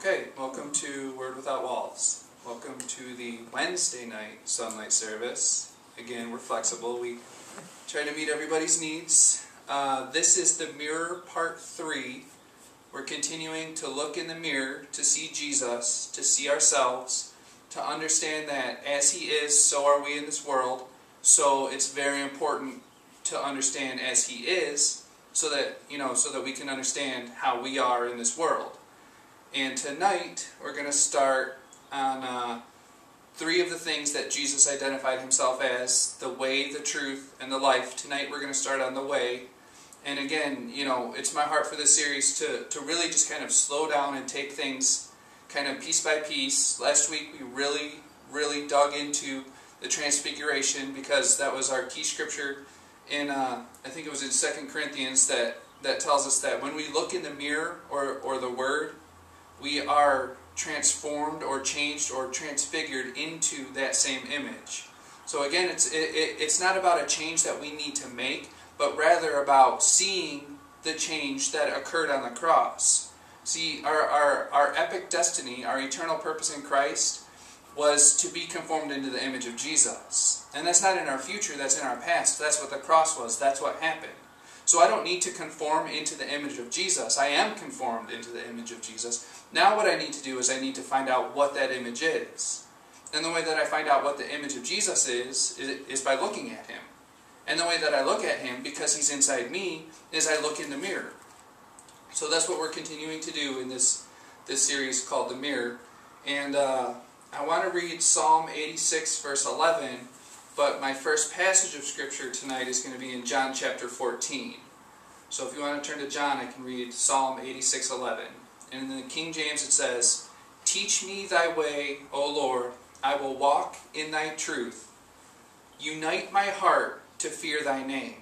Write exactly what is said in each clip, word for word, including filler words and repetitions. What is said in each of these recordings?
Okay, welcome to Word Without Walls. Welcome to the Wednesday night sunlight service. Again, we're flexible. We try to meet everybody's needs. Uh, this is The Mirror Part three. We're continuing to look in the mirror to see Jesus, to see ourselves, to understand that as He is, so are we in this world. So it's very important to understand as He is, so that, you know, so that we can understand how we are in this world. And tonight, we're going to start on uh, three of the things that Jesus identified Himself as: the way, the truth, and the life. Tonight, we're going to start on the way. And again, you know, it's my heart for this series to, to really just kind of slow down and take things kind of piece by piece. Last week, we really, really dug into the Transfiguration because that was our key scripture in, uh, I think it was in Second Corinthians, that, that tells us that when we look in the mirror or, or the Word, we are transformed or changed or transfigured into that same image. So again, it's it, it, it's not about a change that we need to make, but rather about seeing the change that occurred on the cross. See, our, our, our epic destiny, our eternal purpose in Christ, was to be conformed into the image of Jesus. And that's not in our future, that's in our past. That's what the cross was, that's what happened. So I don't need to conform into the image of Jesus. I am conformed into the image of Jesus. Now what I need to do is I need to find out what that image is. And the way that I find out what the image of Jesus is, is by looking at Him. And the way that I look at Him, because He's inside me, is I look in the mirror. So that's what we're continuing to do in this, this series called The Mirror. And uh, I want to read Psalm eighty-six, verse eleven. But my first passage of Scripture tonight is going to be in John chapter fourteen. So if you want to turn to John, I can read Psalm eighty-six, eleven. And in the King James it says, "Teach me thy way, O Lord, I will walk in thy truth. Unite my heart to fear thy name."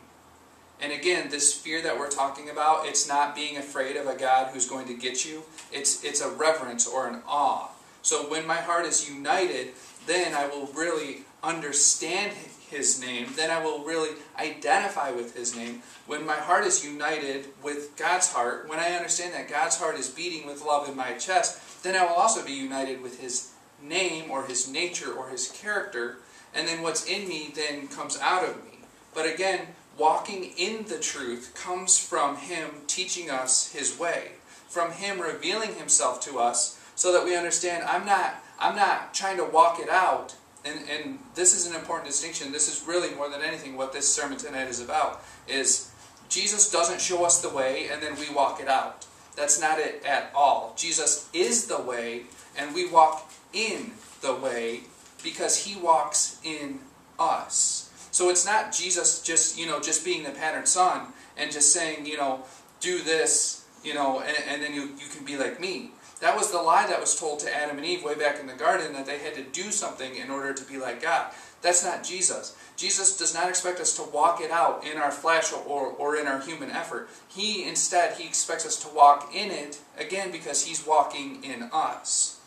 And again, this fear that we're talking about, it's not being afraid of a God who's going to get you. It's, it's a reverence or an awe. So when my heart is united, then I will really understand His name, then I will really identify with His name. When my heart is united with God's heart, when I understand that God's heart is beating with love in my chest, then I will also be united with His name or His nature or His character, and then what's in me then comes out of me. But again, walking in the truth comes from Him teaching us His way, from Him revealing Himself to us, so that we understand I'm not, I'm not trying to walk it out. And, and this is an important distinction. This is really, more than anything, what this sermon tonight is about, is Jesus doesn't show us the way and then we walk it out. That's not it at all. Jesus is the way, and we walk in the way because He walks in us. So it's not Jesus just, you know, just being the pattern son and just saying, you know, do this, you know, and, and then you, you can be like me. That was the lie that was told to Adam and Eve way back in the garden, that they had to do something in order to be like God. That's not Jesus. Jesus does not expect us to walk it out in our flesh or, or in our human effort. He, instead, He expects us to walk in it, again, because He's walking in us.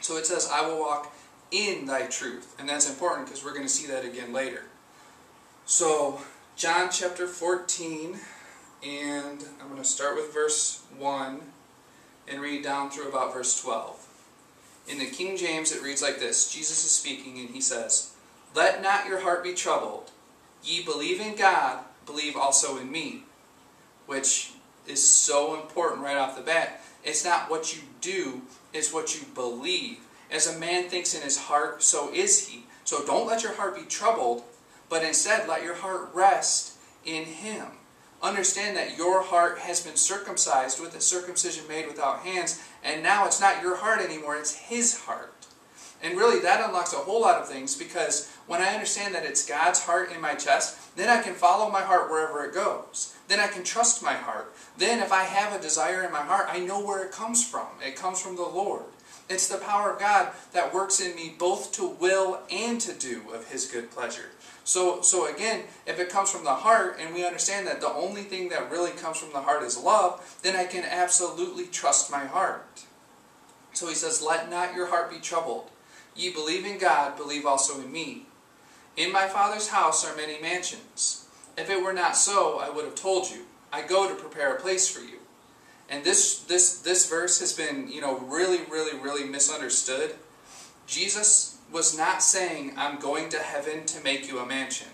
So it says, "I will walk in thy truth." And that's important because we're going to see that again later. So, John chapter fourteen, and I'm going to start with verse one. And read down through about verse twelve. In the King James it reads like this. Jesus is speaking and He says, "Let not your heart be troubled. Ye believe in God, believe also in me." Which is so important right off the bat. It's not what you do, it's what you believe. As a man thinks in his heart, so is he. So don't let your heart be troubled, but instead let your heart rest in Him. Understand that your heart has been circumcised with a circumcision made without hands, and now it's not your heart anymore, it's His heart. And really that unlocks a whole lot of things, because when I understand that it's God's heart in my chest, then I can follow my heart wherever it goes. Then I can trust my heart. Then if I have a desire in my heart, I know where it comes from. It comes from the Lord. It's the power of God that works in me both to will and to do of His good pleasure. So, so again, if it comes from the heart, and we understand that the only thing that really comes from the heart is love, then I can absolutely trust my heart. So He says, "Let not your heart be troubled. Ye believe in God, believe also in me. In my Father's house are many mansions. If it were not so, I would have told you. I go to prepare a place for you. and this this this verse has been, you know, really, really, really misunderstood. Jesus was not saying, "I'm going to heaven to make you a mansion."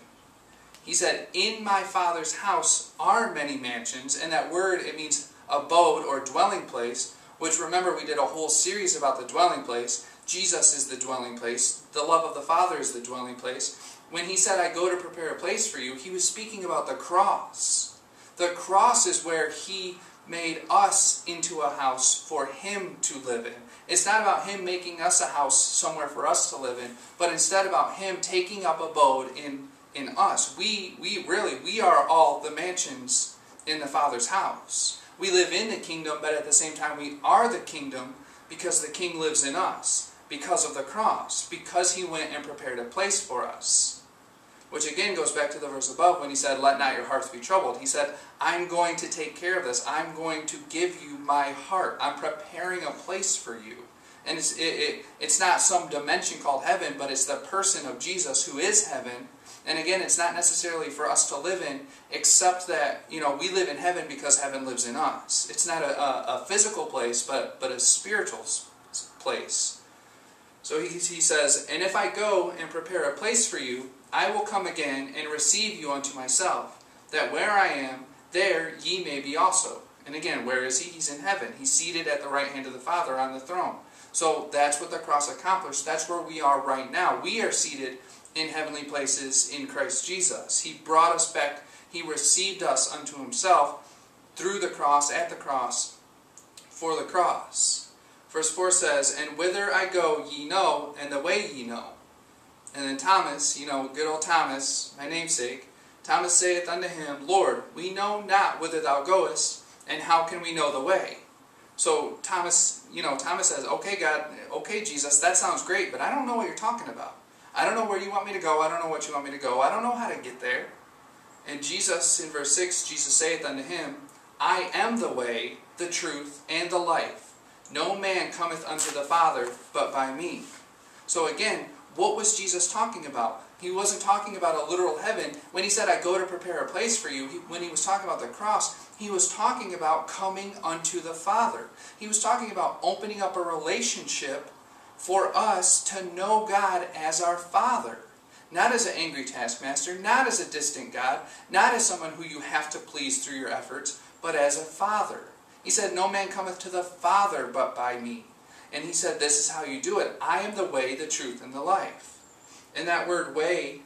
He said, "In my Father's house are many mansions," and that word, it means abode or dwelling place, which, remember, we did a whole series about the dwelling place. Jesus is the dwelling place. The love of the Father is the dwelling place. When he said, "I go to prepare a place for you," he was speaking about the cross. The cross is where he made us into a house for him to live in. It's not about him making us a house somewhere for us to live in, but instead about him taking up abode in, in us. We, we really, we are all the mansions in the Father's house. We live in the kingdom, but at the same time we are the kingdom because the King lives in us, because of the cross, because he went and prepared a place for us. Which again goes back to the verse above when he said, "Let not your hearts be troubled." He said, "I'm going to take care of this. I'm going to give you my heart. I'm preparing a place for you." And it's, it, it, it's not some dimension called heaven, but it's the person of Jesus who is heaven. And again, it's not necessarily for us to live in, except that, you know, we live in heaven because heaven lives in us. It's not a, a, a physical place, but, but a spiritual place. So he, he says, "And if I go and prepare a place for you, I will come again and receive you unto myself, that where I am, there ye may be also." And again, where is he? He's in heaven. He's seated at the right hand of the Father on the throne. So that's what the cross accomplished. That's where we are right now. We are seated in heavenly places in Christ Jesus. He brought us back. He received us unto himself through the cross, at the cross, for the cross. Verse four says, "And whither I go ye know, and the way ye know." And then Thomas, you know, good old Thomas, my namesake, "Thomas saith unto him, Lord, we know not whither thou goest, and how can we know the way?" So Thomas, you know, Thomas says, "Okay, God, okay, Jesus, that sounds great, but I don't know what you're talking about. I don't know where you want me to go. I don't know what you want me to go. I don't know how to get there." And Jesus, in verse six, "Jesus saith unto him, I am the way, the truth, and the life. No man cometh unto the Father but by me." So again, what was Jesus talking about? He wasn't talking about a literal heaven. When he said, "I go to prepare a place for you," he, when he was talking about the cross, he was talking about coming unto the Father. He was talking about opening up a relationship for us to know God as our Father. Not as an angry taskmaster, not as a distant God, not as someone who you have to please through your efforts, but as a Father. He said, "No man cometh to the Father but by me." And he said, "This is how you do it. I am the way, the truth, and the life." And that word way,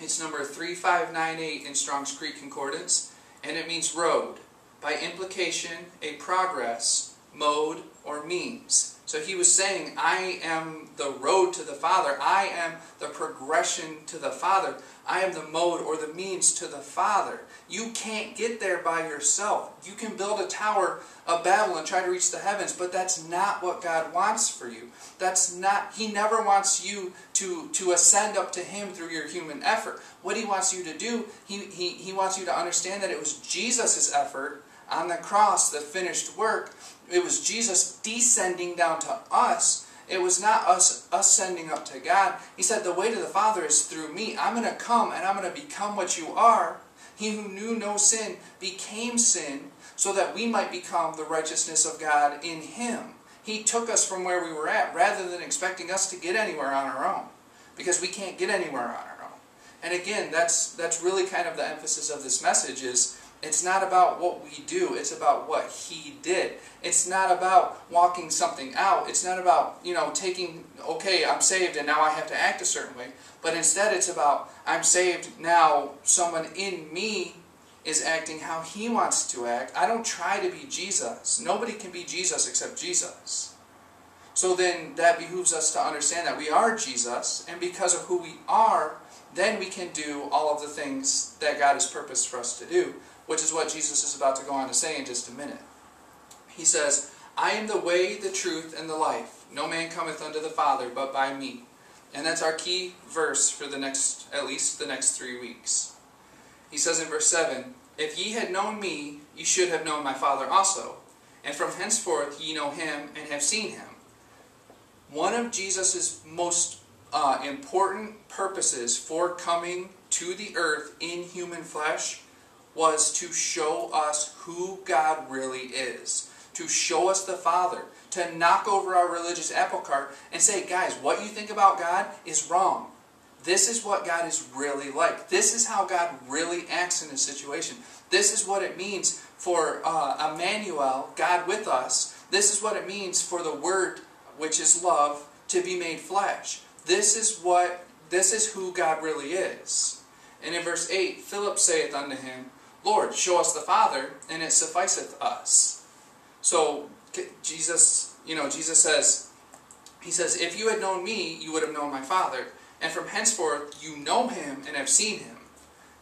it's number three five nine eight in Strong's Greek Concordance, and it means road, by implication, a progress, mode, or means. So he was saying, I am the road to the Father. I am the progression to the Father. I am the mode or the means to the Father. You can't get there by yourself. You can build a tower of Babel and try to reach the heavens, but that's not what God wants for you. That's not, he never wants you to, to ascend up to him through your human effort. What he wants you to do, he, he, he wants you to understand that it was Jesus' effort on the cross, the finished work. It was Jesus descending down to us. It was not us ascending up to God. He said, the way to the Father is through me. I'm going to come and I'm going to become what you are. He who knew no sin became sin so that we might become the righteousness of God in him. He took us from where we were at rather than expecting us to get anywhere on our own, because we can't get anywhere on our own. And again, that's, that's really kind of the emphasis of this message is, it's not about what we do, it's about what he did. It's not about walking something out. It's not about, you know, taking, okay, I'm saved and now I have to act a certain way. But instead it's about, I'm saved, now someone in me is acting how he wants to act. I don't try to be Jesus. Nobody can be Jesus except Jesus. So then that behooves us to understand that we are Jesus, and because of who we are, then we can do all of the things that God has purposed for us to do, which is what Jesus is about to go on to say in just a minute. He says, I am the way, the truth, and the life. No man cometh unto the Father but by me. And that's our key verse for the next, at least the next three weeks. He says in verse seven, If ye had known me, ye should have known my Father also. And from henceforth ye know him and have seen him. One of Jesus' most uh, important purposes for coming to the earth in human flesh was to show us who God really is, to show us the Father, to knock over our religious apple cart and say, guys, what you think about God is wrong. This is what God is really like. This is how God really acts in a situation. This is what it means for uh, Emmanuel, God with us. This is what it means for the Word, which is love, to be made flesh. This is what, this is who God really is. And in verse eight, Philip saith unto him, Lord, show us the Father, and it sufficeth us. So Jesus, you know, Jesus says, he says, if you had known me, you would have known my Father, and from henceforth you know him and have seen him.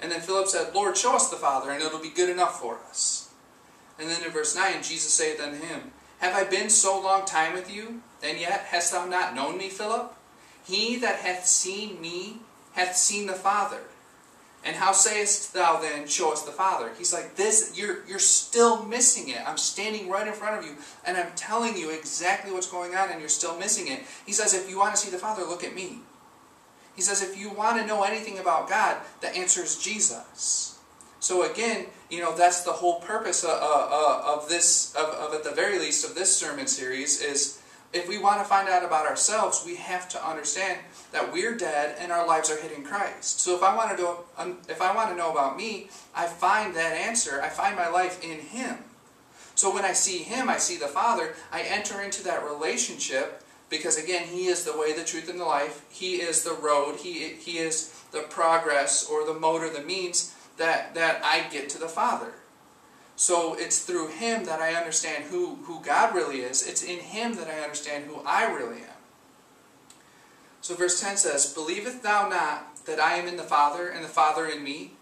And then Philip said, Lord, show us the Father, and it'll be good enough for us. And then in verse nine, Jesus saith unto him, have I been so long time with you, and yet hast thou not known me, Philip? He that hath seen me hath seen the Father. And how sayest thou then, show us the Father? He's like, this, you're, you're still missing it. I'm standing right in front of you, and I'm telling you exactly what's going on, and you're still missing it. He says, if you want to see the Father, look at me. He says, if you want to know anything about God, the answer is Jesus. So again, you know, that's the whole purpose of, of, of this, of, of at the very least, of this sermon series, is if we want to find out about ourselves, we have to understand that we're dead and our lives are hidden in Christ. So if I want to do, if I want to know about me, I find that answer. I find my life in Him. So when I see Him, I see the Father. I enter into that relationship because, again, He is the way, the truth, and the life. He is the road. He, he is the progress or the mode or the means that, that I get to the Father. So it's through Him that I understand who, who God really is. It's in Him that I understand who I really am. So verse ten says, believest thou not that I am in the Father, and the Father in me?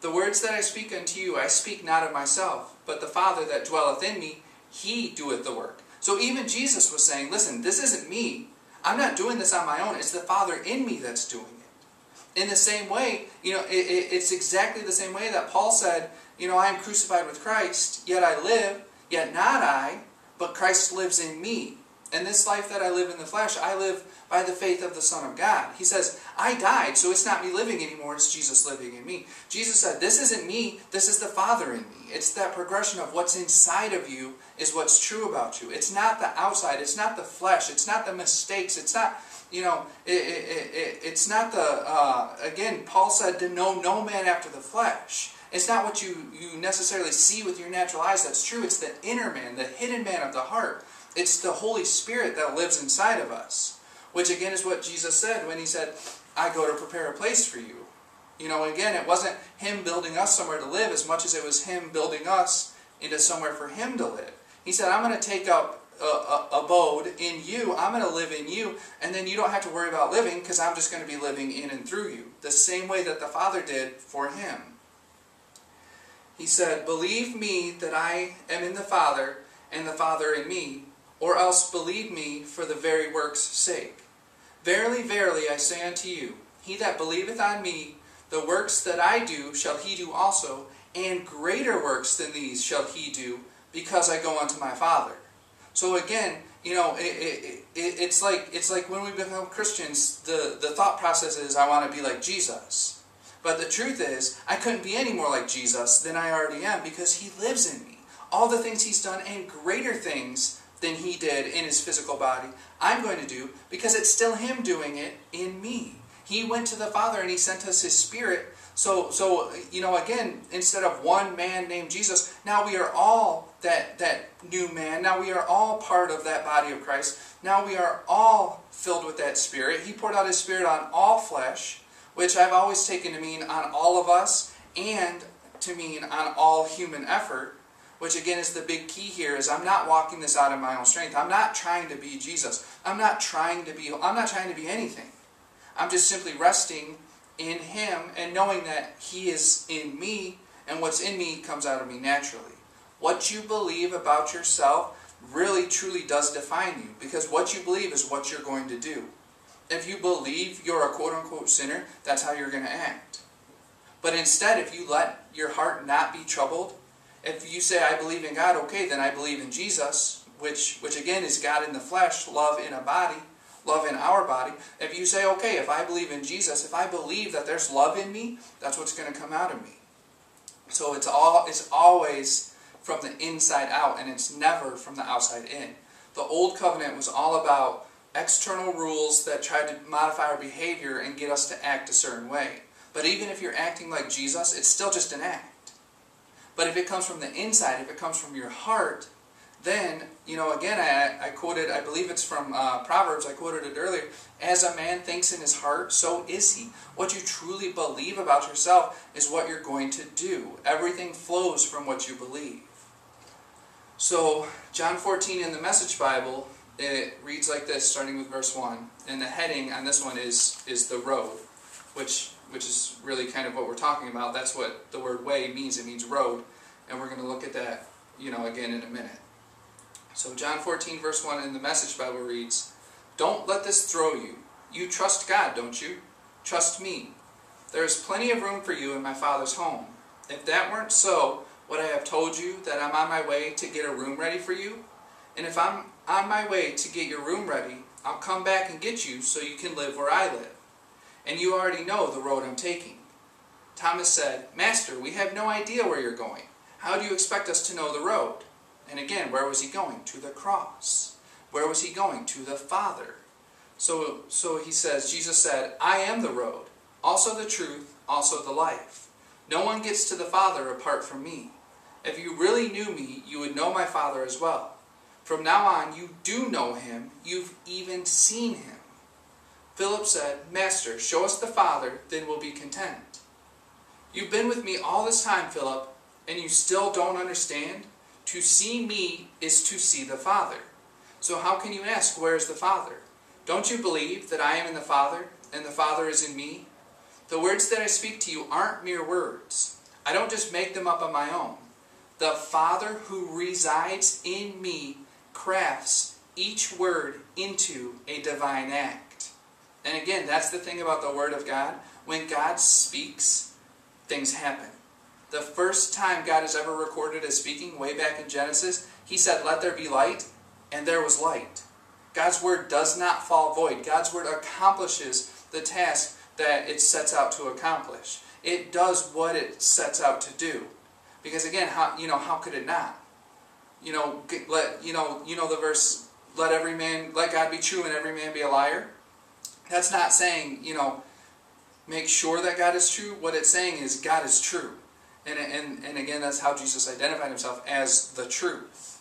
The words that I speak unto you, I speak not of myself, but the Father that dwelleth in me, He doeth the work. So even Jesus was saying, listen, this isn't me. I'm not doing this on my own. It's the Father in me that's doing it. In the same way, you know, it, it, it's exactly the same way that Paul said, you know, I am crucified with Christ, yet I live, yet not I, but Christ lives in me. And this life that I live in the flesh, I live by the faith of the Son of God. He says, I died, so it's not me living anymore, it's Jesus living in me. Jesus said, this isn't me, this is the Father in me. It's that progression of what's inside of you is what's true about you. It's not the outside, it's not the flesh, it's not the mistakes, it's not, you know, it, it, it, it, it's not the, uh, again, Paul said to know no man after the flesh. It's not what you, you necessarily see with your natural eyes that's true. It's the inner man, the hidden man of the heart. It's the Holy Spirit that lives inside of us, which again is what Jesus said when He said, I go to prepare a place for you. You know, again, it wasn't Him building us somewhere to live as much as it was Him building us into somewhere for Him to live. He said, I'm going to take up a, a, abode in you. I'm going to live in you, and then you don't have to worry about living because I'm just going to be living in and through you, the same way that the Father did for Him. He said, believe me that I am in the Father, and the Father in me, or else believe me for the very works' sake. Verily, verily, I say unto you, he that believeth on me, the works that I do shall he do also, and greater works than these shall he do, because I go unto my Father. So again, you know, it, it, it, it's, like, it's like when we become Christians, the, the thought process is, I want to be like Jesus. But the truth is, I couldn't be any more like Jesus than I already am because He lives in me. All the things He's done and greater things than He did in His physical body, I'm going to do because it's still Him doing it in me. He went to the Father and He sent us His Spirit. So, so you know, again, instead of one man named Jesus, now we are all that, that new man. Now we are all part of that body of Christ. Now we are all filled with that Spirit. He poured out His Spirit on all flesh, which I've always taken to mean on all of us and to mean on all human effort, which again is the big key here is I'm not walking this out of my own strength. I'm not trying to be Jesus. I'm not trying to be, I'm not trying to be anything. I'm just simply resting in Him and knowing that He is in me and what's in me comes out of me naturally. What you believe about yourself really truly does define you because what you believe is what you're going to do. If you believe you're a quote-unquote sinner, that's how you're going to act. But instead, if you let your heart not be troubled, if you say, I believe in God, okay, then I believe in Jesus, which, which again is God in the flesh, love in a body, love in our body. If you say, okay, if I believe in Jesus, if I believe that there's love in me, that's what's going to come out of me. So it's all it's always from the inside out, and it's never from the outside in. The old covenant was all about external rules that tried to modify our behavior and get us to act a certain way. But even if you're acting like Jesus, it's still just an act. But if it comes from the inside, if it comes from your heart, then, you know, again, I, I quoted, I believe it's from uh, Proverbs, I quoted it earlier, as a man thinks in his heart, so is he. What you truly believe about yourself is what you're going to do. Everything flows from what you believe. So, John fourteen in the Message Bible, it reads like this, starting with verse one. And the heading on this one is, is the road, which, which is really kind of what we're talking about. That's what the word way means. It means road. And we're going to look at that, you know, again in a minute. So John fourteen, verse one in the Message Bible reads, "Don't let this throw you. You trust God, don't you? Trust me. There is plenty of room for you in my Father's home. If that weren't so, would I have told you that I'm on my way to get a room ready for you? And if I'm on my way to get your room ready, I'll come back and get you so you can live where I live. And you already know the road I'm taking." Thomas said, "Master, we have no idea where you're going. How do you expect us to know the road?" And again, where was he going? To the cross. Where was he going? To the Father. So, so he says, Jesus said, "I am the road, also the truth, also the life. No one gets to the Father apart from me. If you really knew me, you would know my Father as well. From now on, you do know him. You've even seen him." Philip said, "Master, show us the Father, then we'll be content." "You've been with me all this time, Philip, and you still don't understand? To see me is to see the Father. So how can you ask, where is the Father? Don't you believe that I am in the Father, and the Father is in me? The words that I speak to you aren't mere words. I don't just make them up on my own. The Father who resides in me crafts each word into a divine act." And again, that's the thing about the Word of God. When God speaks, things happen. The first time God is ever recorded as speaking, way back in Genesis, he said, "Let there be light," and there was light. God's word does not fall void. God's word accomplishes the task that it sets out to accomplish. It does what it sets out to do. Because again, how you know how could it not? You know, let you know you know the verse, "Let every man let God be true and every man be a liar." That's not saying, you know, make sure that God is true. What it's saying is God is true. And, and, and again, that's how Jesus identified himself, as the truth.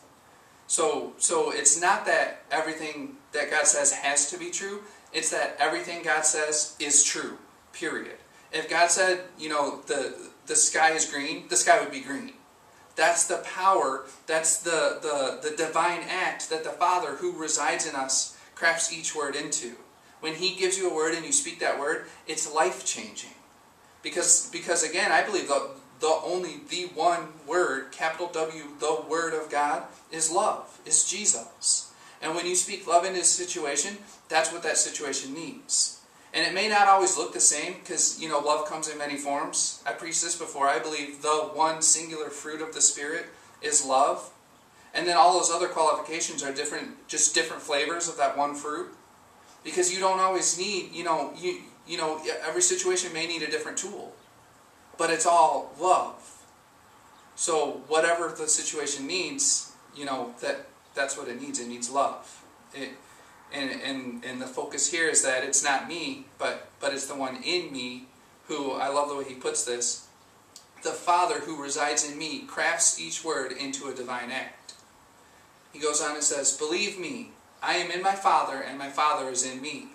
So, so it's not that everything that God says has to be true. It's that everything God says is true, period. If God said, you know, the, the sky is green, the sky would be green. That's the power, that's the, the, the divine act that the Father who resides in us crafts each word into. When he gives you a word and you speak that word, it's life-changing. Because, because again, I believe the... The only, the one word, capital W, the Word of God, is love, is Jesus. And when you speak love into a situation, that's what that situation needs. And it may not always look the same, because, you know, love comes in many forms. I preached this before. I believe the one singular fruit of the Spirit is love. And then all those other qualifications are different, just different flavors of that one fruit. Because you don't always need, you know, you, you know, every situation may need a different tool. But it's all love. So whatever the situation needs, you know, that that's what it needs. It needs love. It, and, and, and the focus here is that it's not me, but, but it's the one in me who, I love the way he puts this, the Father who resides in me crafts each word into a divine act. He goes on and says, "Believe me, I am in my Father and my Father is in me.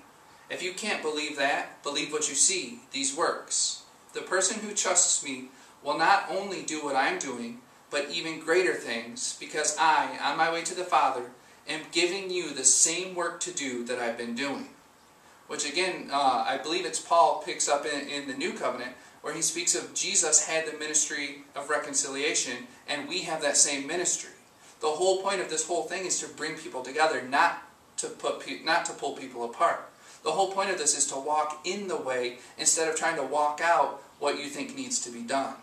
If you can't believe that, believe what you see, these works. The person who trusts me will not only do what I'm doing, but even greater things, because I, on my way to the Father, am giving you the same work to do that I've been doing." Which again, uh, I believe it's Paul picks up in, in the New Covenant, where he speaks of Jesus had the ministry of reconciliation, and we have that same ministry. The whole point of this whole thing is to bring people together, not to put pe- not to pull people apart. The whole point of this is to walk in the way instead of trying to walk out what you think needs to be done.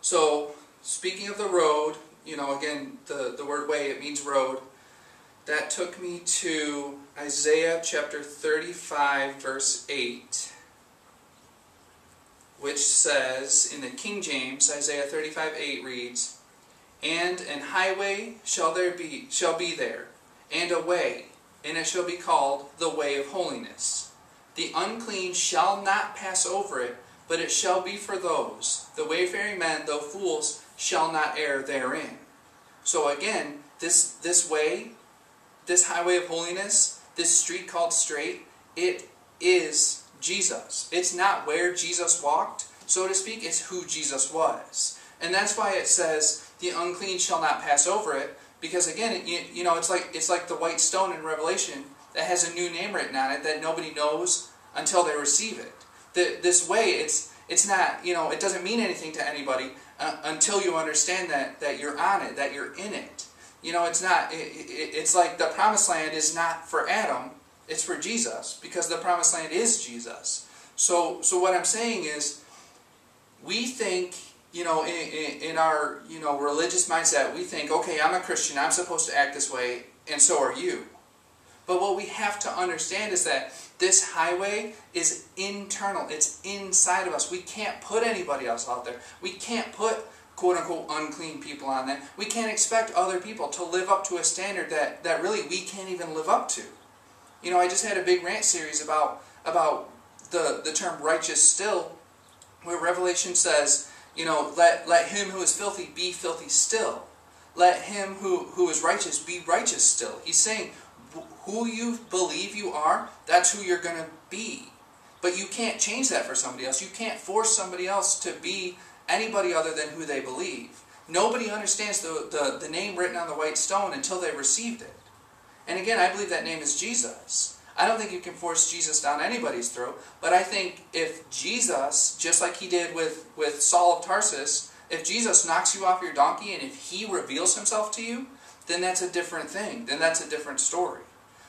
So, speaking of the road, you know, again, the, the word way, it means road. That took me to Isaiah chapter thirty-five, verse eight. which says in the King James, Isaiah thirty-five eight reads, "And an highway shall there be, shall be there, and a way, and it shall be called the way of holiness. The unclean shall not pass over it, but it shall be for those. The wayfaring men, though fools, shall not err therein." So again, this this way, this highway of holiness, this street called straight, it is Jesus. It's not where Jesus walked, so to speak, it's who Jesus was. And that's why it says, "The unclean shall not pass over it," because again, you, you know, it's like it's like the white stone in Revelation that has a new name written on it that nobody knows until they receive it. The, this way, it's it's not, you know, it doesn't mean anything to anybody uh, until you understand that that you're on it, that you're in it. You know, it's not. It, it, it's like the promised land is not for Adam; it's for Jesus, because the promised land is Jesus. So, so what I'm saying is, we think, you know, in, in, in our, you know, religious mindset, we think, okay, I'm a Christian, I'm supposed to act this way, and so are you. But what we have to understand is that this highway is internal. It's inside of us. We can't put anybody else out there. We can't put, quote-unquote, unclean people on that. We can't expect other people to live up to a standard that, that really we can't even live up to. You know, I just had a big rant series about, about the, the term righteous still, where Revelation says, you know, let, let him who is filthy be filthy still. Let him who, who is righteous be righteous still. He's saying, who you believe you are, that's who you're going to be. But you can't change that for somebody else. You can't force somebody else to be anybody other than who they believe. Nobody understands the, the, the name written on the white stone until they received it. And again, I believe that name is Jesus. I don't think you can force Jesus down anybody's throat, but I think if Jesus, just like he did with, with Saul of Tarsus, if Jesus knocks you off your donkey and if he reveals himself to you, then that's a different thing. Then that's a different story.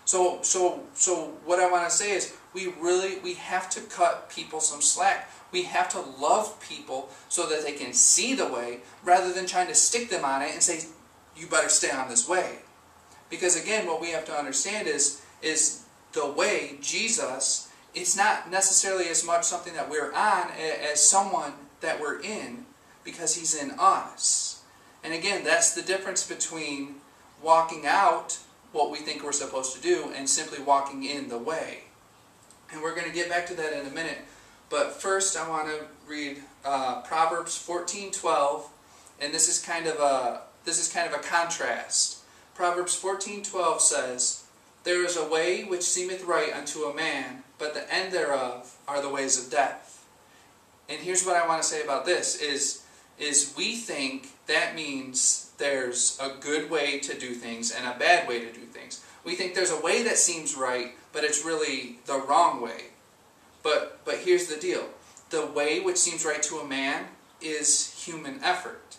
So, so, so what I want to say is we really, we have to cut people some slack. We have to love people so that they can see the way rather than trying to stick them on it and say, you better stay on this way. Because again, what we have to understand is, is the way, Jesus, it's not necessarily as much something that we're on as someone that we're in, because he's in us. And again, that's the difference between walking out what we think we're supposed to do and simply walking in the way. And we're going to get back to that in a minute. But first I want to read uh, Proverbs fourteen twelve, and this is kind of a this is kind of a contrast. Proverbs fourteen twelve says, "There is a way which seemeth right unto a man, but the end thereof are the ways of death." And here's what I want to say about this, is, is we think that means there's a good way to do things and a bad way to do things. We think there's a way that seems right, but it's really the wrong way. But, but here's the deal. The way which seems right to a man is human effort.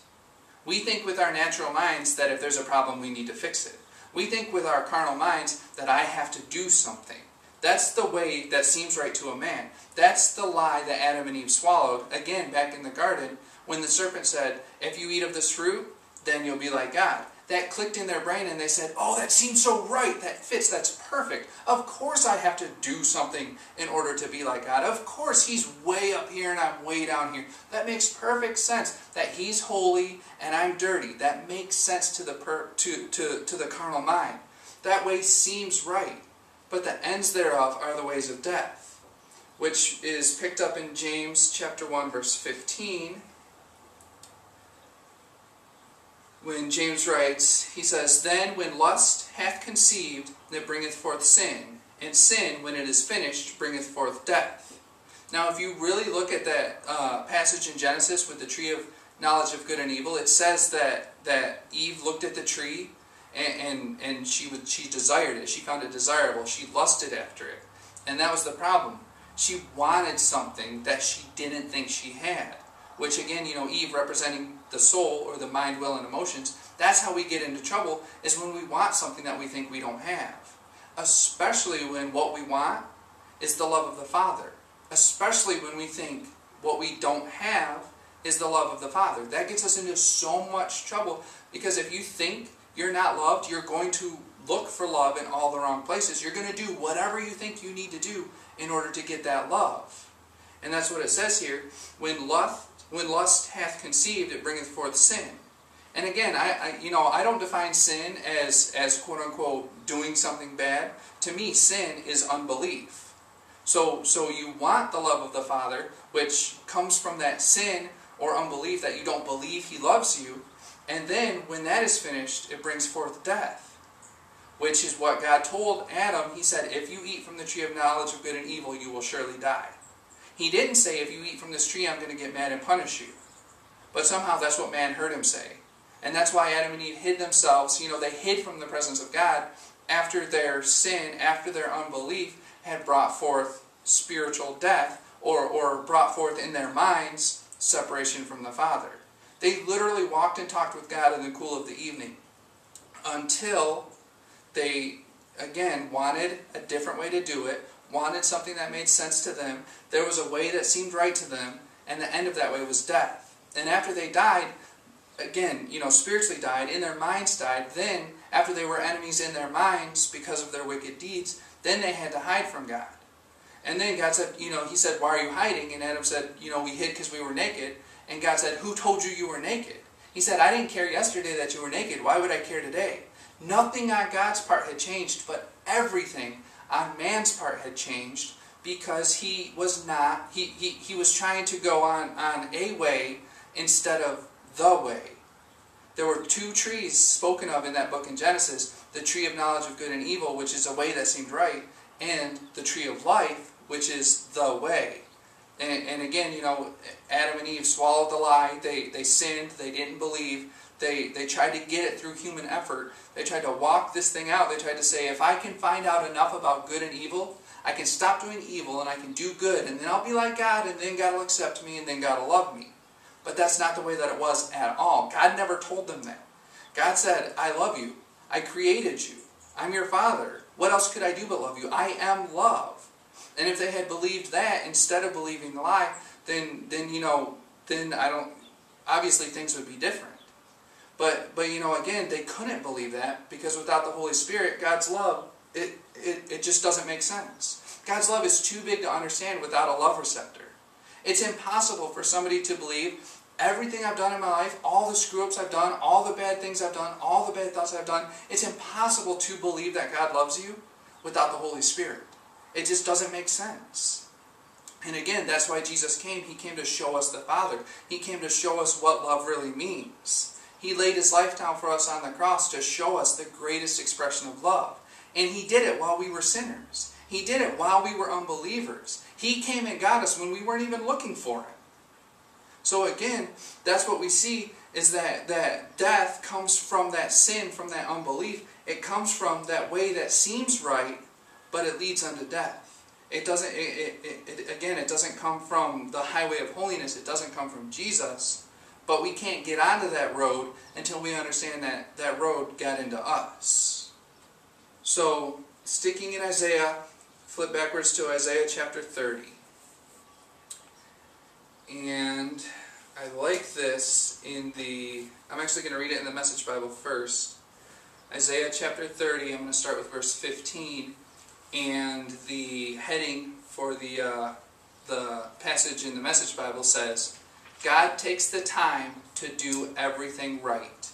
We think with our natural minds that if there's a problem, we need to fix it. We think with our carnal minds that I have to do something. That's the way that seems right to a man. That's the lie that Adam and Eve swallowed, again, back in the garden, when the serpent said, if you eat of this fruit, then you'll be like God. That clicked in their brain and they said, oh, that seems so right, that fits, that's perfect. Of course I have to do something in order to be like God. Of course he's way up here and I'm way down here. That makes perfect sense, that he's holy and I'm dirty. That makes sense to the, per to, to, to the carnal mind. That way seems right, but the ends thereof are the ways of death, which is picked up in James chapter one, verse fifteen. When James writes, he says, "Then when lust hath conceived, it bringeth forth sin. And sin, when it is finished, bringeth forth death." Now, if you really look at that uh, passage in Genesis with the tree of knowledge of good and evil, it says that, that Eve looked at the tree and, and, and she, would, she desired it. She found it desirable. She lusted after it. And that was the problem. She wanted something that she didn't think she had. Which again, you know, Eve representing the soul or the mind, will, and emotions, that's how we get into trouble, is when we want something that we think we don't have. Especially when what we want is the love of the Father. Especially when we think what we don't have is the love of the Father. That gets us into so much trouble, because if you think you're not loved, you're going to look for love in all the wrong places. You're going to do whatever you think you need to do in order to get that love. And that's what it says here. When lust, when lust hath conceived, it bringeth forth sin. And again, I, I you know, I don't define sin as as quote unquote doing something bad. To me, sin is unbelief. So so you want the love of the Father, which comes from that sin or unbelief that you don't believe He loves you. And then when that is finished, it brings forth death, which is what God told Adam. He said, if you eat from the tree of knowledge of good and evil, you will surely die. He didn't say, if you eat from this tree, I'm going to get mad and punish you. But somehow that's what man heard him say. And that's why Adam and Eve hid themselves. You know, they hid from the presence of God after their sin, after their unbelief had brought forth spiritual death, or, or brought forth in their minds separation from the Father. They literally walked and talked with God in the cool of the evening until they, again, wanted a different way to do it, wanted something that made sense to them. There was a way that seemed right to them, and the end of that way was death. And after they died, again, you know, spiritually died, in their minds died, then, after they were enemies in their minds because of their wicked deeds, then they had to hide from God. And then God said, you know, He said, why are you hiding? And Adam said, you know, we hid because we were naked. And God said, who told you you were naked? He said, I didn't care yesterday that you were naked. Why would I care today? Nothing on God's part had changed, but everything on man's part had changed, because he was not, he, he, he was trying to go on, on a way instead of the way. There were two trees spoken of in that book in Genesis, the tree of knowledge of good and evil, which is a way that seemed right, and the tree of life, which is the way. And, and again, you know, Adam and Eve swallowed the lie, they, they sinned, they didn't believe. They, they tried to get it through human effort. They tried to walk this thing out. They tried to say, if I can find out enough about good and evil, I can stop doing evil and I can do good, and then I'll be like God, and then God will accept me, and then God will love me. But that's not the way that it was at all. God never told them that. God said, I love you. I created you. I'm your Father. What else could I do but love you? I am love. And if they had believed that instead of believing the lie, then, then you know, then I don't, obviously things would be different. But, but, you know, again, they couldn't believe that, because without the Holy Spirit, God's love, it, it, it just doesn't make sense. God's love is too big to understand without a love receptor. It's impossible for somebody to believe everything I've done in my life, all the screw-ups I've done, all the bad things I've done, all the bad thoughts I've done. It's impossible to believe that God loves you without the Holy Spirit. It just doesn't make sense. And again, that's why Jesus came. He came to show us the Father. He came to show us what love really means. He laid His life down for us on the cross to show us the greatest expression of love. And He did it while we were sinners. He did it while we were unbelievers. He came and got us when we weren't even looking for Him. So again, that's what we see, is that, that death comes from that sin, from that unbelief. It comes from that way that seems right, but it leads unto death. It doesn't, it, it, it, again, it doesn't come from the highway of holiness. It doesn't come from Jesus. But we can't get onto that road until we understand that that road got into us. So, sticking in Isaiah, flip backwards to Isaiah chapter thirty. And I like this in the... I'm actually going to read it in the Message Bible first. Isaiah chapter thirty, I'm going to start with verse fifteen. And the heading for the, uh, the passage in the Message Bible says... God takes the time to do everything right.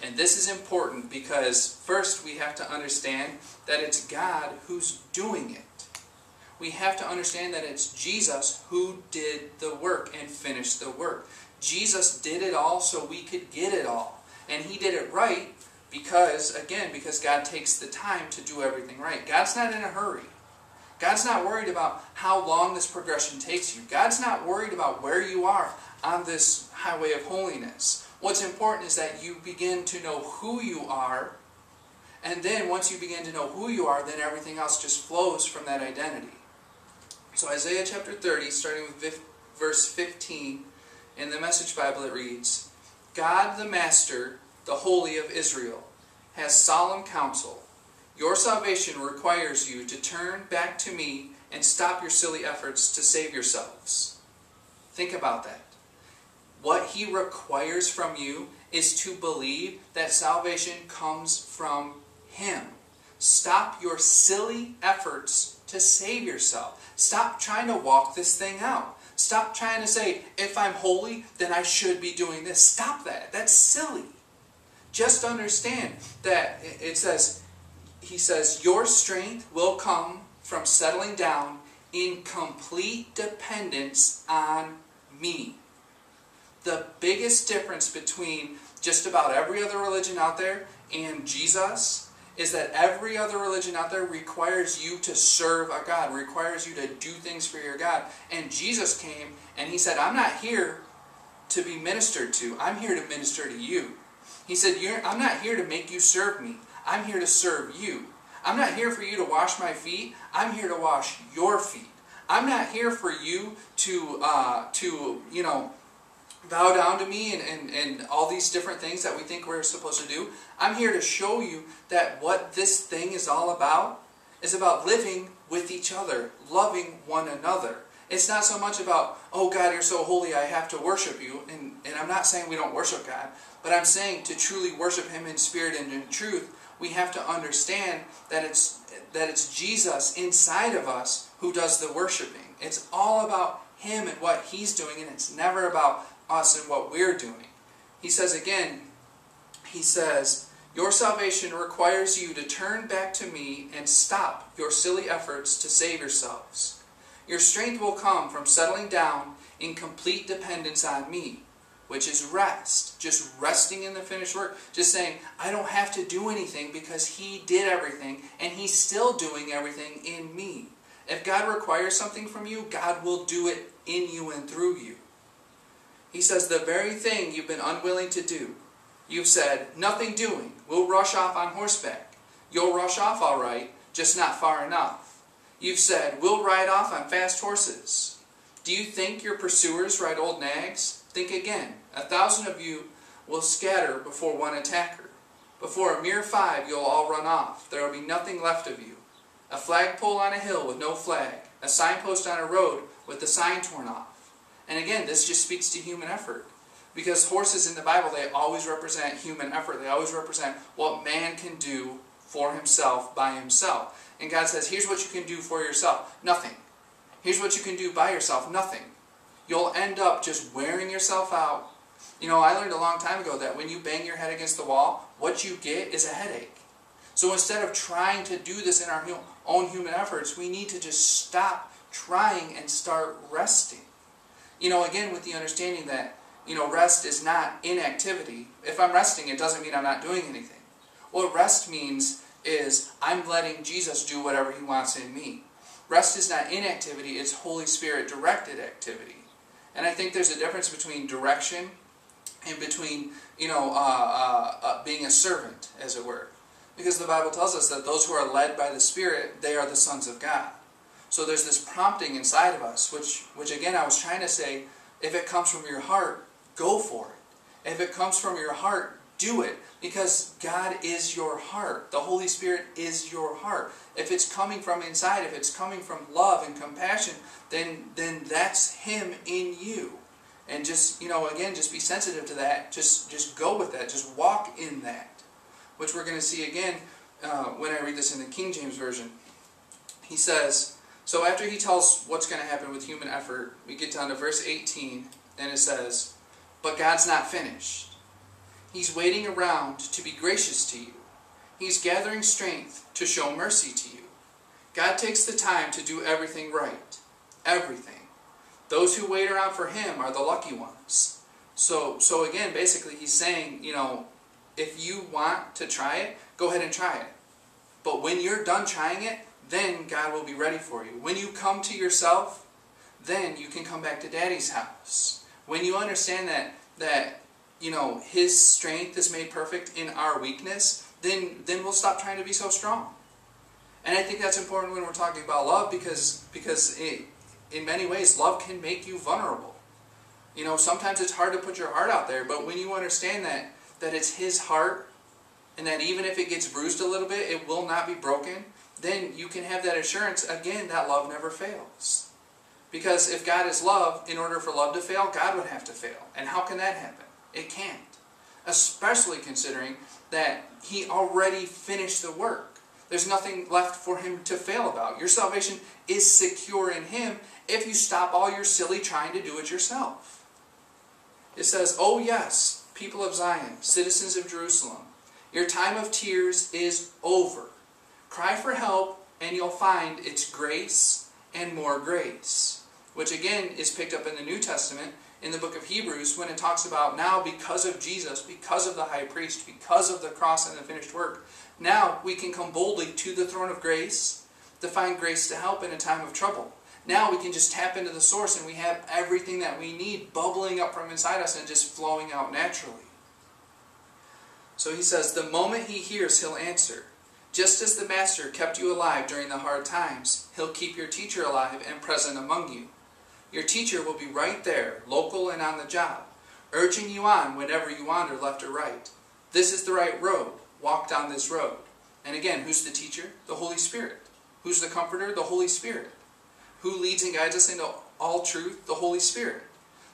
And this is important because first we have to understand that it's God who's doing it. We have to understand that it's Jesus who did the work and finished the work. Jesus did it all so we could get it all. And He did it right because, again, because God takes the time to do everything right. God's not in a hurry. God's not worried about how long this progression takes you. God's not worried about where you are on this highway of holiness. What's important is that you begin to know who you are, and then once you begin to know who you are, then everything else just flows from that identity. So Isaiah chapter thirty, starting with verse fifteen, in the Message Bible it reads, God the Master, the Holy of Israel, has solemn counsel. Your salvation requires you to turn back to me and stop your silly efforts to save yourselves. Think about that. What He requires from you is to believe that salvation comes from Him. Stop your silly efforts to save yourself. Stop trying to walk this thing out. Stop trying to say, if I'm holy, then I should be doing this. Stop that. That's silly. Just understand that it says, he says, your strength will come from settling down in complete dependence on me. The biggest difference between just about every other religion out there and Jesus is that every other religion out there requires you to serve a God, requires you to do things for your God. And Jesus came and he said, I'm not here to be ministered to. I'm here to minister to you. He said, You're, I'm not here to make you serve me. I'm here to serve you. I'm not here for you to wash my feet. I'm here to wash your feet. I'm not here for you to, uh, to you know, bow down to me and, and, and all these different things that we think we're supposed to do. I'm here to show you that what this thing is all about is about living with each other, loving one another. It's not so much about, oh God, you're so holy, I have to worship you. And, and I'm not saying we don't worship God, but I'm saying to truly worship Him in spirit and in truth, we have to understand that it's, that it's Jesus inside of us who does the worshiping. It's all about Him and what He's doing, and it's never about us and what we're doing. He says again, he says, your salvation requires you to turn back to me and stop your silly efforts to save yourselves. Your strength will come from settling down in complete dependence on me, which is rest, just resting in the finished work, just saying, I don't have to do anything because He did everything and He's still doing everything in me. If God requires something from you, God will do it in you and through you. He says, the very thing you've been unwilling to do. You've said, nothing doing. We'll rush off on horseback. You'll rush off all right, just not far enough. You've said, we'll ride off on fast horses. Do you think your pursuers ride old nags? Think again. A thousand of you will scatter before one attacker. Before a mere five, you'll all run off. There will be nothing left of you. A flagpole on a hill with no flag. A signpost on a road with the sign torn off. And again, this just speaks to human effort. Because horses in the Bible, they always represent human effort. They always represent what man can do for himself, by himself. And God says, here's what you can do for yourself. Nothing. Here's what you can do by yourself. Nothing. You'll end up just wearing yourself out. You know, I learned a long time ago that when you bang your head against the wall, what you get is a headache. So instead of trying to do this in our own human efforts, we need to just stop trying and start resting. You know, again, with the understanding that, you know, rest is not inactivity. If I'm resting, it doesn't mean I'm not doing anything. What rest means is I'm letting Jesus do whatever He wants in me. Rest is not inactivity, it's Holy Spirit-directed activity. And I think there's a difference between direction and between, you know, uh, uh, uh, being a servant, as it were. Because the Bible tells us that those who are led by the Spirit, they are the sons of God. So there's this prompting inside of us, which, which again, I was trying to say, if it comes from your heart, go for it. If it comes from your heart, do it. Because God is your heart. The Holy Spirit is your heart. If it's coming from inside, if it's coming from love and compassion, then, then that's Him in you. And just, you know, again, just be sensitive to that. Just, just go with that. Just walk in that. Which we're going to see again uh, when I read this in the King James Version. He says... So after he tells what's going to happen with human effort, we get down to verse eighteen, and it says, but God's not finished. He's waiting around to be gracious to you. He's gathering strength to show mercy to you. God takes the time to do everything right. Everything. Those who wait around for Him are the lucky ones. So, so again, basically he's saying, you know, if you want to try it, go ahead and try it. But when you're done trying it, then God will be ready for you. When you come to yourself, then you can come back to Daddy's house. When you understand that, that you know, His strength is made perfect in our weakness, then, then we'll stop trying to be so strong. And I think that's important when we're talking about love because, because it, in many ways, love can make you vulnerable. You know, sometimes it's hard to put your heart out there, but when you understand that, that it's His heart, and that even if it gets bruised a little bit, it will not be broken, then you can have that assurance, again, that love never fails. Because if God is love, in order for love to fail, God would have to fail. And how can that happen? It can't. Especially considering that He already finished the work. There's nothing left for him to fail about. Your salvation is secure in him if you stop all your silly trying to do it yourself. It says, "Oh yes, people of Zion, citizens of Jerusalem, your time of tears is over. Cry for help, and you'll find its grace and more grace." Which again is picked up in the New Testament in the book of Hebrews when it talks about now because of Jesus, because of the high priest, because of the cross and the finished work, now we can come boldly to the throne of grace to find grace to help in a time of trouble. Now we can just tap into the source and we have everything that we need bubbling up from inside us and just flowing out naturally. So he says, the moment he hears, he'll answer. Just as the master kept you alive during the hard times, he'll keep your teacher alive and present among you. Your teacher will be right there, local and on the job, urging you on whenever you wander left or right. This is the right road. Walk down this road. And again, who's the teacher? The Holy Spirit. Who's the comforter? The Holy Spirit. Who leads and guides us into all truth? The Holy Spirit.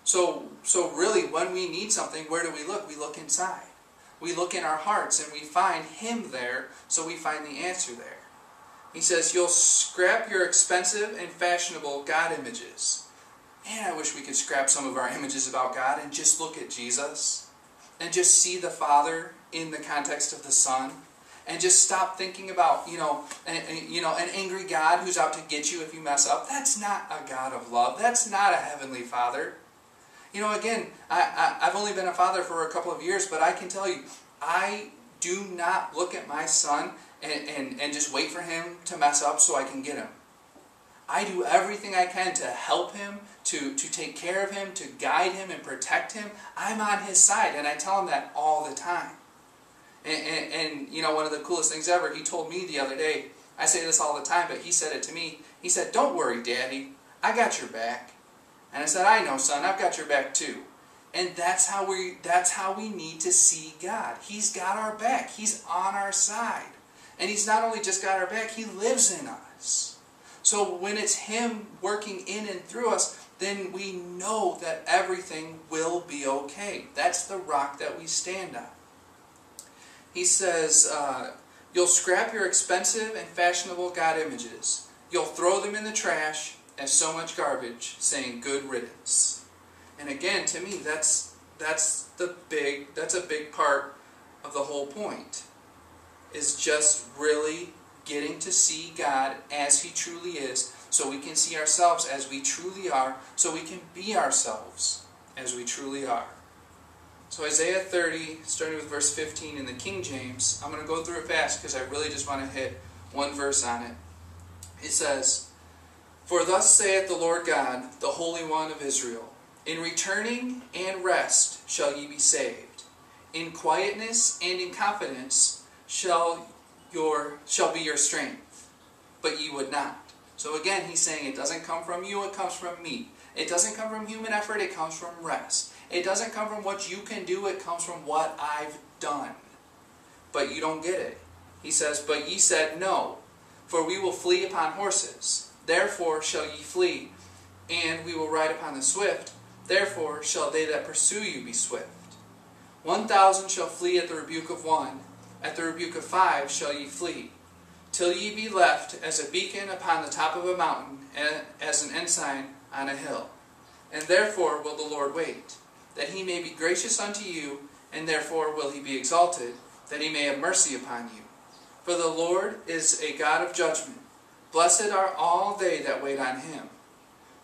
So, so really, when we need something, where do we look? We look inside. We look in our hearts and we find him there, so we find the answer there. He says, you'll scrap your expensive and fashionable God images. Man, I wish we could scrap some of our images about God and just look at Jesus and just see the Father in the context of the Son and just stop thinking about, you know, an, you know, an angry God who's out to get you if you mess up. That's not a God of love. That's not a heavenly Father. You know, again, I, I, I've only been a father for a couple of years, but I can tell you, I do not look at my son and, and, and just wait for him to mess up so I can get him. I do everything I can to help him, to, to take care of him, to guide him and protect him. I'm on his side, and I tell him that all the time. And, and, and, you know, one of the coolest things ever, he told me the other day, I say this all the time, but he said it to me. He said, "Don't worry, Daddy, I got your back." And I said, "I know, son, I've got your back too." And that's how we, that's how we need to see God. He's got our back. He's on our side. And he's not only just got our back, he lives in us. So when it's him working in and through us, then we know that everything will be okay. That's the rock that we stand on. He says, uh, you'll scrap your expensive and fashionable God images. You'll throw them in the trash as so much garbage, saying good riddance. And again, to me, that's, that's, the big, that's a big part of the whole point, is just really getting to see God as he truly is, so we can see ourselves as we truly are, so we can be ourselves as we truly are. So Isaiah thirty, starting with verse fifteen in the King James, I'm going to go through it fast because I really just want to hit one verse on it. It says, "For thus saith the Lord God, the Holy One of Israel, in returning and rest shall ye be saved. In quietness and in confidence shall ye Your, shall be your strength, but ye would not." So again, he's saying it doesn't come from you, it comes from me. It doesn't come from human effort, it comes from rest. It doesn't come from what you can do, it comes from what I've done. But you don't get it. He says, "But ye said, No, for we will flee upon horses. Therefore shall ye flee, and we will ride upon the swift. Therefore shall they that pursue you be swift. One thousand shall flee at the rebuke of one, at the rebuke of five shall ye flee, till ye be left as a beacon upon the top of a mountain, and as an ensign on a hill. And therefore will the Lord wait, that he may be gracious unto you, and therefore will he be exalted, that he may have mercy upon you. For the Lord is a God of judgment. Blessed are all they that wait on him.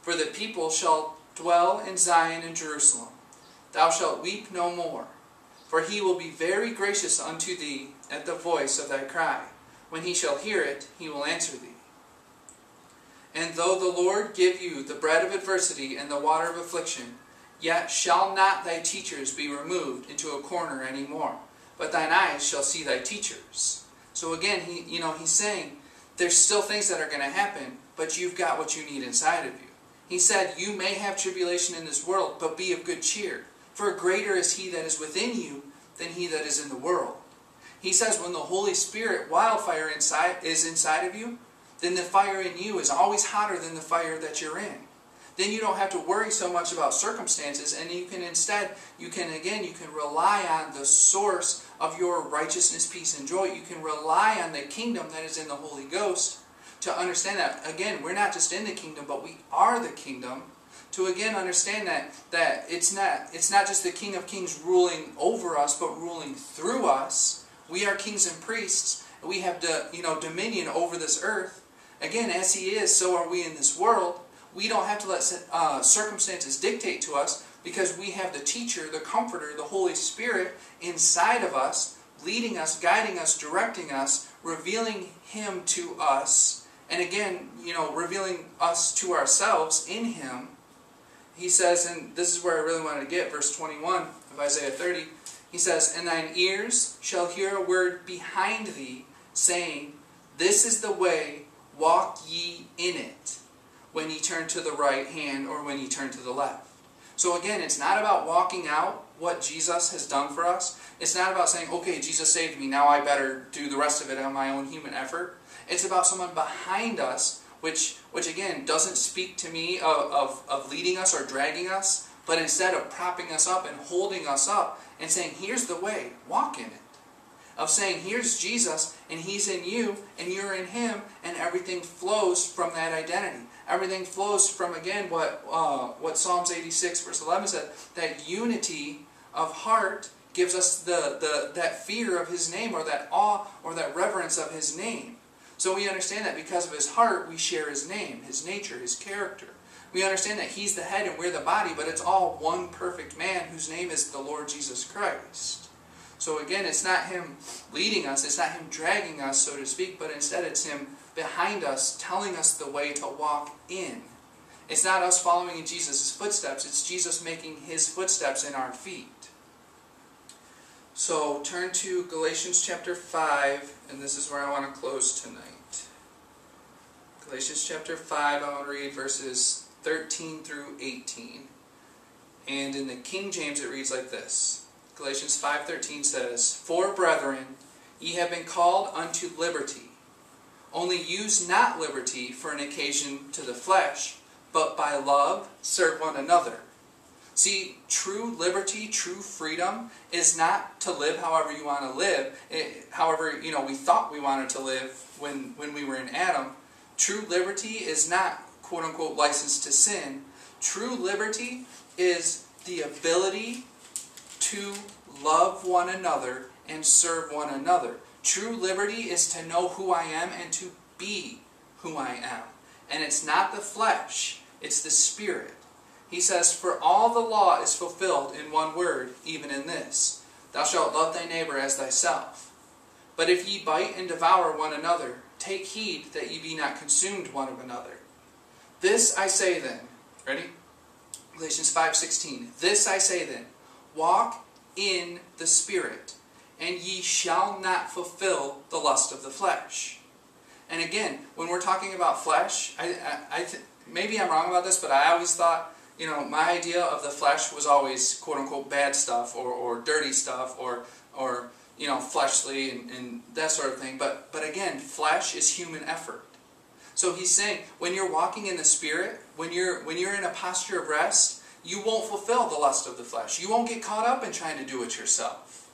For the people shall dwell in Zion and Jerusalem. Thou shalt weep no more. For he will be very gracious unto thee at the voice of thy cry. When he shall hear it, he will answer thee. And though the Lord give you the bread of adversity and the water of affliction, yet shall not thy teachers be removed into a corner any more, but thine eyes shall see thy teachers." So again, he, you know, he's saying there's still things that are going to happen, but you've got what you need inside of you. He said, "You may have tribulation in this world, but be of good cheer. For greater is he that is within you than he that is in the world." He says when the Holy Spirit wildfire inside, is inside of you, then the fire in you is always hotter than the fire that you're in. Then you don't have to worry so much about circumstances, and you can instead, you can again, you can rely on the source of your righteousness, peace, and joy. You can rely on the kingdom that is in the Holy Ghost to understand that. Again, we're not just in the kingdom, but we are the kingdom. To again understand that that it's not it's not just the King of Kings ruling over us, but ruling through us. We are kings and priests. We have the you know dominion over this earth. Again, as He is, so are we in this world. We don't have to let uh, circumstances dictate to us, because we have the teacher, the comforter, the Holy Spirit inside of us, leading us, guiding us, directing us, revealing Him to us, and again, you know, revealing us to ourselves in Him. He says, and this is where I really wanted to get, verse twenty-one of Isaiah thirty, he says, "And thine ears shall hear a word behind thee, saying, This is the way, walk ye in it, when ye turn to the right hand, or when ye turn to the left." So again, it's not about walking out what Jesus has done for us. It's not about saying, okay, Jesus saved me, now I better do the rest of it on my own human effort. It's about someone behind us, Which, which again, doesn't speak to me of, of, of leading us or dragging us, but instead of propping us up and holding us up and saying, here's the way, walk in it. Of saying, here's Jesus, and He's in you, and you're in Him, and everything flows from that identity. Everything flows from, again, what, uh, what Psalms eighty-six, verse eleven said, that unity of heart gives us the, the, that fear of His name, or that awe, or that reverence of His name. So we understand that because of His heart, we share His name, His nature, His character. We understand that He's the head and we're the body, but it's all one perfect man whose name is the Lord Jesus Christ. So again, it's not Him leading us, it's not Him dragging us, so to speak, but instead it's Him behind us, telling us the way to walk in. It's not us following in Jesus' footsteps, it's Jesus making His footsteps in our feet. So turn to Galatians chapter five, and this is where I want to close tonight. Galatians chapter five, I'll read verses thirteen through eighteen. And in the King James it reads like this. Galatians five thirteen says, "For brethren, ye have been called unto liberty. Only use not liberty for an occasion to the flesh, but by love serve one another." See, true liberty, true freedom is not to live however you want to live, it, however, you know, we thought we wanted to live when, when we were in Adam. True liberty is not, quote-unquote, license to sin. True liberty is the ability to love one another and serve one another. True liberty is to know who I am and to be who I am. And it's not the flesh, it's the spirit. He says, "For all the law is fulfilled in one word, even in this, thou shalt love thy neighbor as thyself. But if ye bite and devour one another, take heed that ye be not consumed one of another. This I say then," ready? Galatians five sixteen, "This I say then, walk in the Spirit, and ye shall not fulfill the lust of the flesh." And again, when we're talking about flesh, I, I, I th maybe I'm wrong about this, but I always thought, you know, my idea of the flesh was always, quote-unquote, bad stuff, or, or dirty stuff, or, or you know, fleshly, and, and that sort of thing. But, but again, flesh is human effort. So he's saying, when you're walking in the Spirit, when you're, when you're in a posture of rest, you won't fulfill the lust of the flesh. You won't get caught up in trying to do it yourself.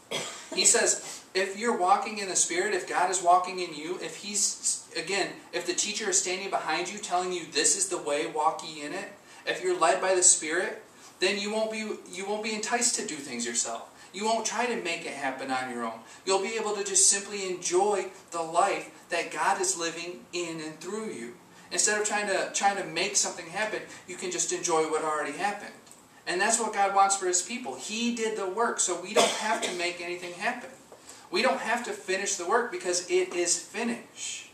He says, if you're walking in the Spirit, if God is walking in you, if He's, again, if the teacher is standing behind you telling you, this is the way, walk ye in it, if you're led by the Spirit, then you won't be you won't be enticed to do things yourself. You won't try to make it happen on your own. You'll be able to just simply enjoy the life that God is living in and through you. Instead of trying to trying to make something happen, you can just enjoy what already happened. And that's what God wants for His people. He did the work, so we don't have to make anything happen. We don't have to finish the work because it is finished.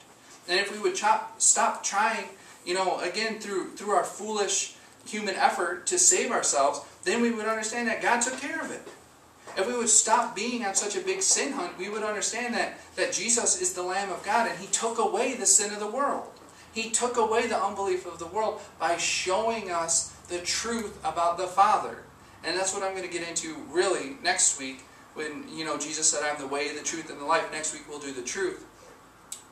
And if we would chop, stop trying, you know, again, through through our foolish human effort to save ourselves, then we would understand that God took care of it. If we would stop being on such a big sin hunt, we would understand that, that Jesus is the Lamb of God, and He took away the sin of the world. He took away the unbelief of the world by showing us the truth about the Father. And that's what I'm going to get into really next week, when, you know, Jesus said, "I'm the way, the truth, and the life." Next week we'll do the truth.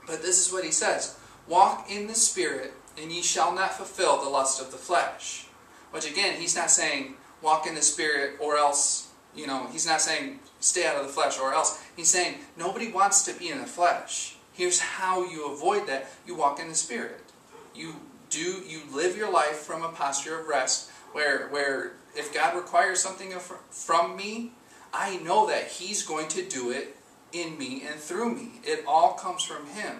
But this is what He says: "Walk in the Spirit, and ye shall not fulfill the lust of the flesh. Which again, he's not saying walk in the Spirit or else, you know, he's not saying stay out of the flesh or else. He's saying nobody wants to be in the flesh. Here's how you avoid that. You walk in the Spirit. You do, you live your life from a posture of rest where, where if God requires something from me, I know that he's going to do it in me and through me. It all comes from him.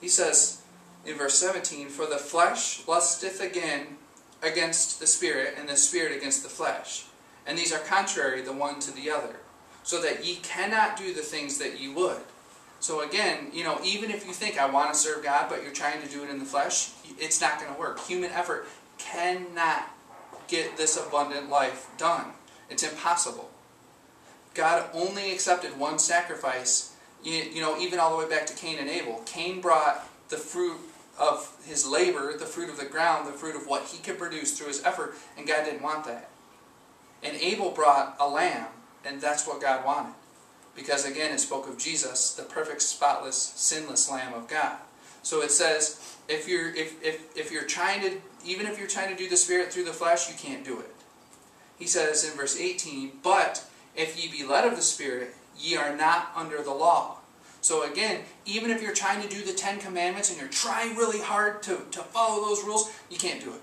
He says in verse seventeen, for the flesh lusteth again against the Spirit, and the Spirit against the flesh. And these are contrary the one to the other, so that ye cannot do the things that ye would. So again, you know, even if you think, I want to serve God, but you're trying to do it in the flesh, it's not going to work. Human effort cannot get this abundant life done. It's impossible. God only accepted one sacrifice, you, you know, even all the way back to Cain and Abel. Cain brought the fruit of his labor, the fruit of the ground, the fruit of what he could produce through his effort, and God didn't want that. And Abel brought a lamb, and that's what God wanted. Because again, it spoke of Jesus, the perfect, spotless, sinless Lamb of God. So it says, if you're if if if you're trying to, even if you're trying to do the Spirit through the flesh, you can't do it. He says in verse eighteen, but if ye be led of the Spirit, ye are not under the law. So again, even if you're trying to do the Ten Commandments and you're trying really hard to, to follow those rules, you can't do it.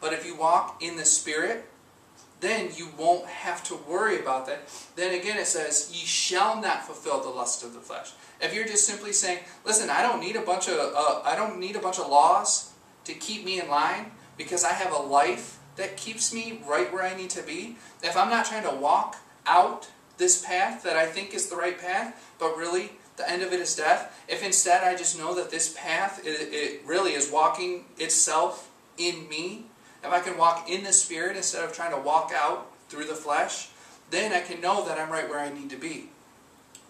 But if you walk in the Spirit, then you won't have to worry about that. Then again it says, ye shall not fulfill the lust of the flesh. If you're just simply saying, listen, I don't need a bunch of uh, I don't need a bunch of laws to keep me in line because I have a life that keeps me right where I need to be. If I'm not trying to walk out this path that I think is the right path, but really the end of it is death, if instead I just know that this path, it, it really is walking itself in me, if I can walk in the Spirit instead of trying to walk out through the flesh, then I can know that I'm right where I need to be.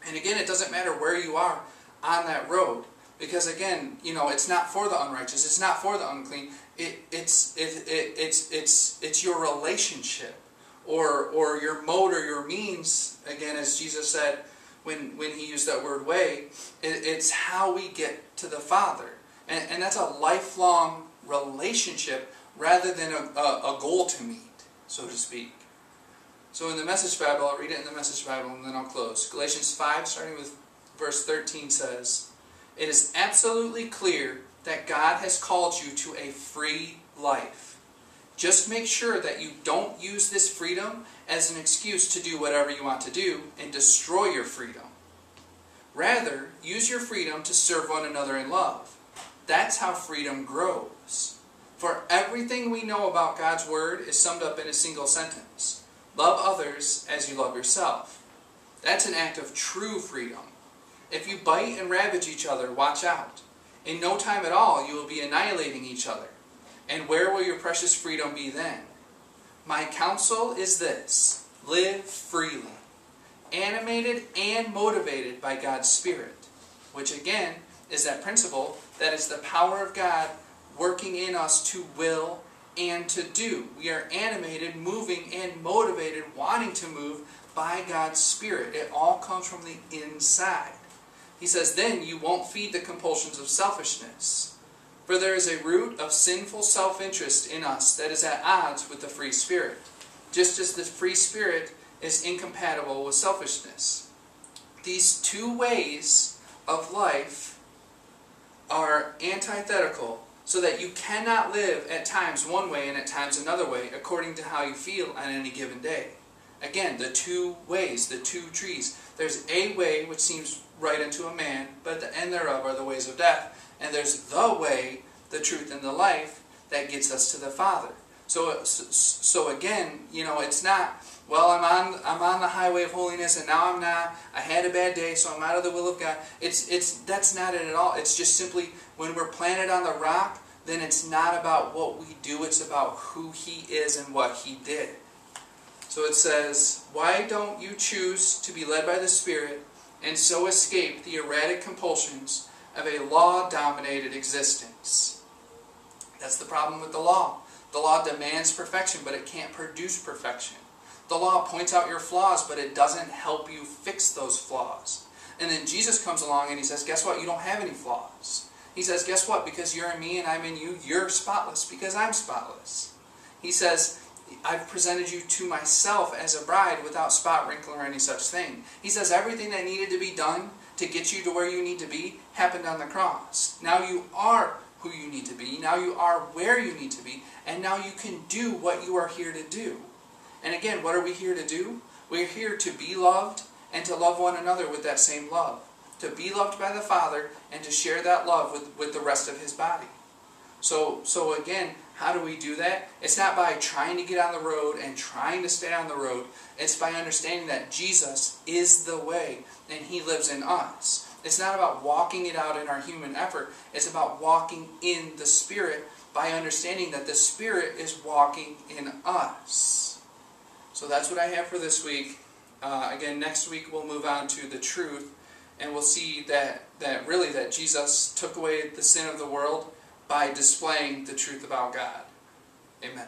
And again, it doesn't matter where you are on that road. Because again, you know, it's not for the unrighteous. It's not for the unclean. It, it's, it, it, it's, it's, it's your relationship or, or your mode or your means. Again, as Jesus said when, when he used that word way, it, it's how we get to the Father. And, and that's a lifelong relationship rather than a, a, a goal to meet, so to speak. So in the Message Bible, I'll read it in the Message Bible and then I'll close. Galatians five, starting with verse thirteen, says, it is absolutely clear that God has called you to a free life. Just make sure that you don't use this freedom as an excuse to do whatever you want to do and destroy your freedom. Rather, use your freedom to serve one another in love. That's how freedom grows. For everything we know about God's Word is summed up in a single sentence. Love others as you love yourself. That's an act of true freedom. If you bite and ravage each other, watch out. In no time at all, you will be annihilating each other. And where will your precious freedom be then? My counsel is this: live freely, animated and motivated by God's Spirit, which again is that principle that is the power of God working in us to will and to do. We are animated, moving, and motivated, wanting to move by God's Spirit. It all comes from the inside. He says, then you won't feed the compulsions of selfishness. For there is a root of sinful self-interest in us that is at odds with the free spirit, just as the free spirit is incompatible with selfishness. These two ways of life are antithetical, so that you cannot live at times one way and at times another way, according to how you feel on any given day. Again, the two ways, the two trees. There's a way which seems right unto a man, but at the end thereof are the ways of death. And there's the way, the truth and the life, that gets us to the Father. So, so again, you know, it's not, well, I'm on, I'm on the highway of holiness, and now I'm not. I had a bad day, so I'm out of the will of God. It's, it's, that's not it at all. It's just simply, when we're planted on the rock, then it's not about what we do. It's about who he is and what he did. So it says, why don't you choose to be led by the Spirit and so escape the erratic compulsions of a law-dominated existence? That's the problem with the law. The law demands perfection, but it can't produce perfection. The law points out your flaws, but it doesn't help you fix those flaws. And then Jesus comes along and he says, guess what? You don't have any flaws. He says, guess what? Because you're in me and I'm in you, you're spotless because I'm spotless. He says, I've presented you to myself as a bride without spot, wrinkle, or any such thing. He says everything that needed to be done to get you to where you need to be happened on the cross. Now you are who you need to be. Now you are where you need to be. And now you can do what you are here to do. And again, what are we here to do? We're here to be loved and to love one another with that same love. To be loved by the Father and to share that love with, with the rest of His body. So, so again, how do we do that? It's not by trying to get on the road and trying to stay on the road. It's by understanding that Jesus is the way and He lives in us. It's not about walking it out in our human effort. It's about walking in the Spirit by understanding that the Spirit is walking in us. So that's what I have for this week. Uh, again, next week we'll move on to the truth. And we'll see that, that really that Jesus took away the sin of the world by displaying the truth about God. Amen.